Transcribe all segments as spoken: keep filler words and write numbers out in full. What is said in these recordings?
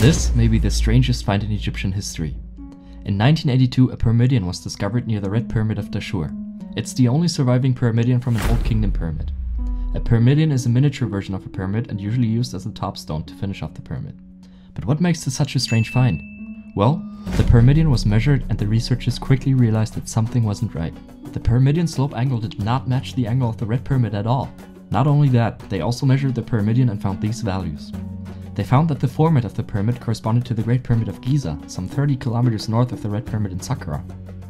This may be the strangest find in Egyptian history. In nineteen eighty-two, a Pyramidion was discovered near the Red Pyramid of Dashur. It's the only surviving Pyramidion from an Old Kingdom pyramid. A Pyramidion is a miniature version of a pyramid and usually used as a top stone to finish off the pyramid. But what makes this such a strange find? Well, the Pyramidion was measured and the researchers quickly realized that something wasn't right. The Pyramidion slope angle did not match the angle of the Red Pyramid at all. Not only that, they also measured the Pyramidion and found these values. They found that the format of the pyramid corresponded to the Great Pyramid of Giza, some thirty kilometers north of the Red Pyramid in Saqqara.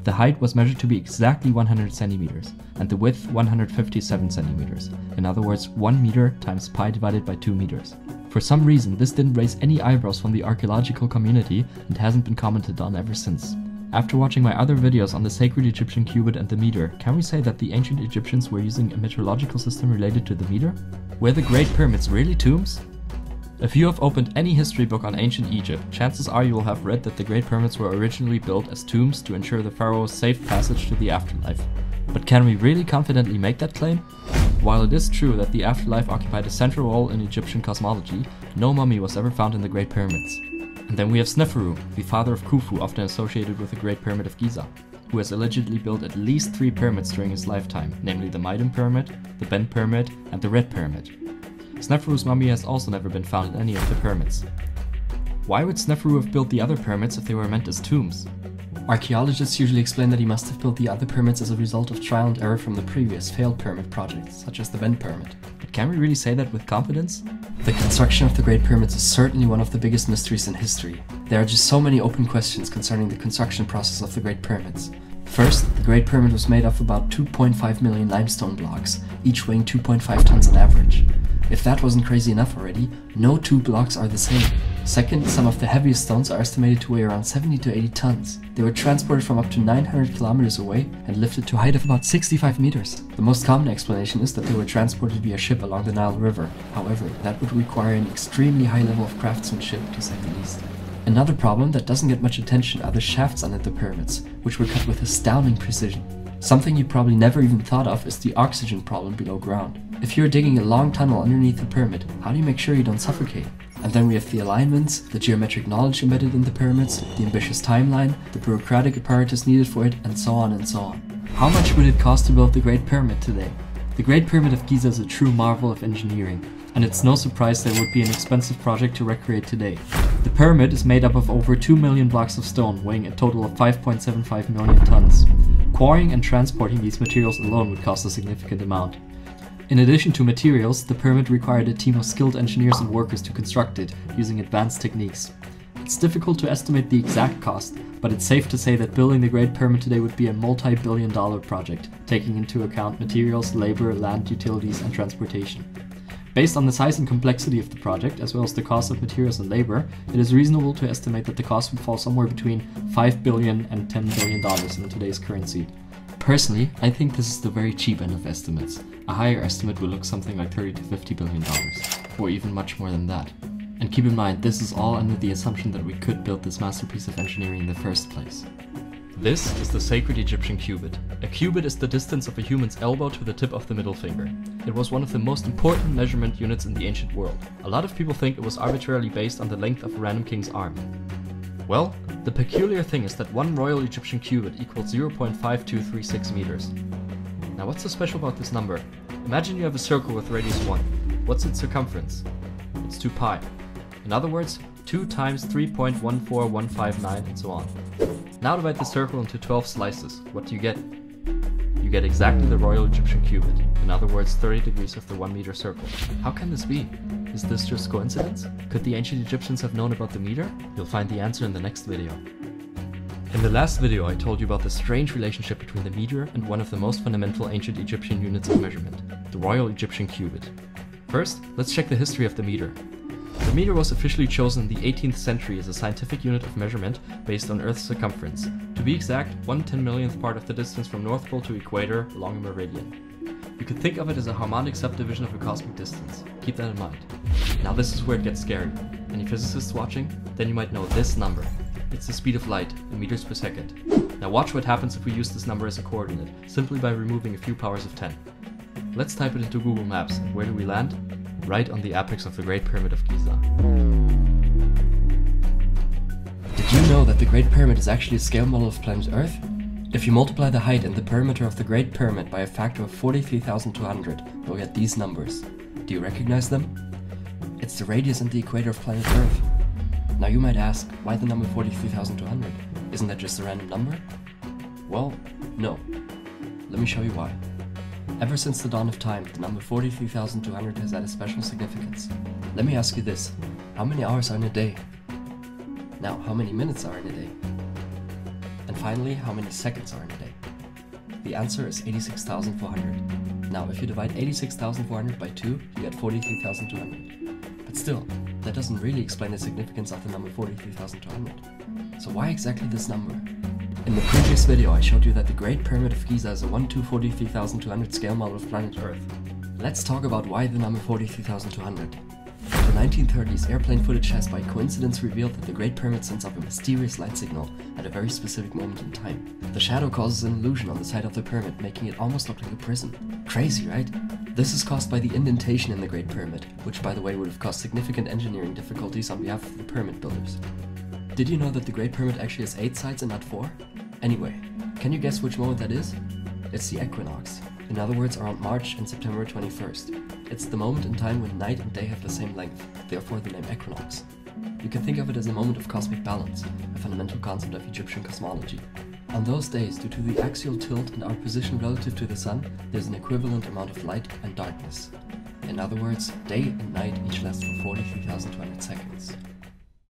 The height was measured to be exactly one hundred centimeters, and the width one hundred fifty-seven centimeters. In other words, one meter times pi divided by two meters. For some reason, this didn't raise any eyebrows from the archaeological community and hasn't been commented on ever since. After watching my other videos on the sacred Egyptian cubit and the meter, can we say that the ancient Egyptians were using a metrological system related to the meter? Were the Great Pyramids really tombs? If you have opened any history book on ancient Egypt, chances are you will have read that the Great Pyramids were originally built as tombs to ensure the pharaoh's safe passage to the afterlife. But can we really confidently make that claim? While it is true that the afterlife occupied a central role in Egyptian cosmology, no mummy was ever found in the Great Pyramids. And then we have Sneferu, the father of Khufu, often associated with the Great Pyramid of Giza, who has allegedly built at least three pyramids during his lifetime, namely the Meidum Pyramid, the Bent Pyramid, and the Red Pyramid. Sneferu's mummy has also never been found in any of the pyramids. Why would Sneferu have built the other pyramids if they were meant as tombs? Archaeologists usually explain that he must have built the other pyramids as a result of trial and error from the previous failed pyramid projects, such as the Bent Pyramid. But can we really say that with confidence? The construction of the Great Pyramids is certainly one of the biggest mysteries in history. There are just so many open questions concerning the construction process of the Great Pyramids. First, the Great Pyramid was made of about two point five million limestone blocks, each weighing two point five tons on average. If that wasn't crazy enough already, no two blocks are the same. Second, some of the heaviest stones are estimated to weigh around seventy to eighty tons. They were transported from up to nine hundred kilometers away and lifted to a height of about sixty-five meters. The most common explanation is that they were transported via ship along the Nile River. However, that would require an extremely high level of craftsmanship, to say the least. Another problem that doesn't get much attention are the shafts under the pyramids, which were cut with astounding precision. Something you probably never even thought of is the oxygen problem below ground. If you're digging a long tunnel underneath a pyramid, how do you make sure you don't suffocate? And then we have the alignments, the geometric knowledge embedded in the pyramids, the ambitious timeline, the bureaucratic apparatus needed for it, and so on and so on. How much would it cost to build the Great Pyramid today? The Great Pyramid of Giza is a true marvel of engineering, and it's no surprise that it would be an expensive project to recreate today. The pyramid is made up of over two million blocks of stone, weighing a total of five point seven five million tons. Quarrying and transporting these materials alone would cost a significant amount. In addition to materials, the pyramid required a team of skilled engineers and workers to construct it, using advanced techniques. It's difficult to estimate the exact cost, but it's safe to say that building the Great Pyramid today would be a multi-billion dollar project, taking into account materials, labor, land, utilities, and transportation. Based on the size and complexity of the project, as well as the cost of materials and labor, it is reasonable to estimate that the cost would fall somewhere between five billion dollars and ten billion dollars in today's currency. Personally, I think this is the very cheap end of estimates. A higher estimate would look something like thirty to fifty billion dollars, or even much more than that. And keep in mind, this is all under the assumption that we could build this masterpiece of engineering in the first place. This is the sacred Egyptian cubit. A cubit is the distance of a human's elbow to the tip of the middle finger. It was one of the most important measurement units in the ancient world. A lot of people think it was arbitrarily based on the length of a random king's arm. Well, the peculiar thing is that one royal Egyptian cubit equals zero point five two three six meters. Now what's so special about this number? Imagine you have a circle with radius one. What's its circumference? It's two pi. In other words, two times three point one four one five nine and so on. Now divide the circle into twelve slices. What do you get? You get exactly the royal Egyptian cubit. In other words, thirty degrees of the one meter circle. How can this be? Is this just coincidence? Could the ancient Egyptians have known about the meter? You'll find the answer in the next video. In the last video I told you about the strange relationship between the meter and one of the most fundamental ancient Egyptian units of measurement, the royal Egyptian cubit. First, let's check the history of the meter. The meter was officially chosen in the eighteenth century as a scientific unit of measurement based on Earth's circumference. To be exact, one ten millionth part of the distance from North Pole to Equator along a meridian. You could think of it as a harmonic subdivision of a cosmic distance. Keep that in mind. Now this is where it gets scary. Any physicists watching? Then you might know this number. It's the speed of light, in meters per second. Now watch what happens if we use this number as a coordinate, simply by removing a few powers of ten. Let's type it into Google Maps, and where do we land? Right on the apex of the Great Pyramid of Giza. the Great Pyramid is actually a scale model of planet Earth, if you multiply the height and the perimeter of the Great Pyramid by a factor of forty-three thousand two hundred, you'll get these numbers. Do you recognize them? It's the radius and the equator of planet Earth. Now you might ask, why the number forty-three thousand two hundred? Isn't that just a random number? Well, no. Let me show you why. Ever since the dawn of time, the number forty-three thousand two hundred has had a special significance. Let me ask you this, how many hours are in a day? Now, how many minutes are in a day? And finally, how many seconds are in a day? The answer is eighty-six thousand four hundred. Now, if you divide eighty-six thousand four hundred by two, you get forty-three thousand two hundred. But still, that doesn't really explain the significance of the number forty-three thousand two hundred. So why exactly this number? In the previous video, I showed you that the Great Pyramid of Giza is a one to forty-three thousand two hundred scale model of planet Earth. Let's talk about why the number forty-three thousand two hundred. The nineteen thirties airplane footage has by coincidence revealed that the Great Pyramid sends up a mysterious light signal at a very specific moment in time. The shadow causes an illusion on the side of the pyramid, making it almost look like a prison. Crazy, right? This is caused by the indentation in the Great Pyramid, which by the way would have caused significant engineering difficulties on behalf of the pyramid builders. Did you know that the Great Pyramid actually has eight sides and not four? Anyway, can you guess which moment that is? It's the equinox. In other words, around March and September twenty-first. It's the moment in time when night and day have the same length, therefore the name equinox. You can think of it as a moment of cosmic balance, a fundamental concept of Egyptian cosmology. On those days, due to the axial tilt and our position relative to the sun, there's an equivalent amount of light and darkness. In other words, day and night each last for forty-three thousand two hundred seconds.